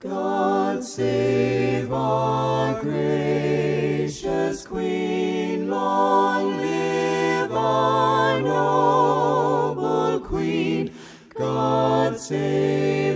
God save our gracious Queen, long live our noble Queen, God save